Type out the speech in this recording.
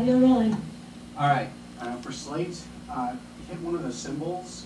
Audio rolling. All right. For slate, hit one of the symbols